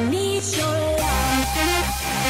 I need your love, I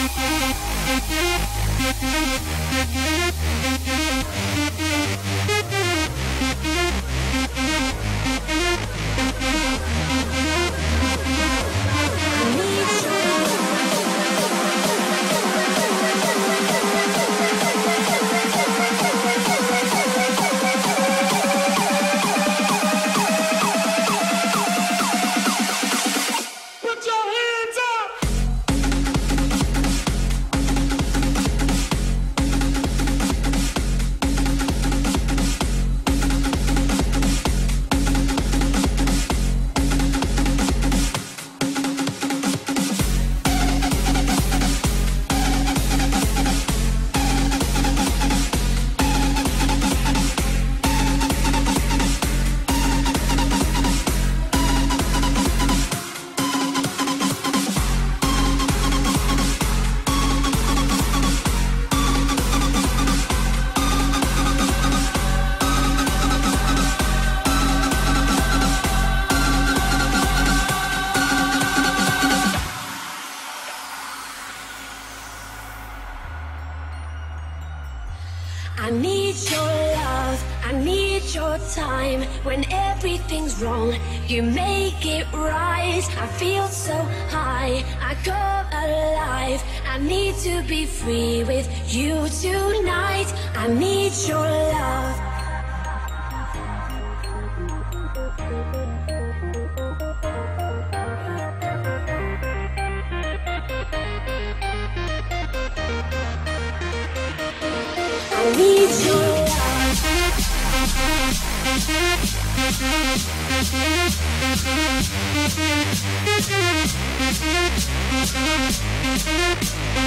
need your time. When everything's wrong, you make it right. I feel so high, I go alive. I need to be free with you tonight. I need your love. I need your love.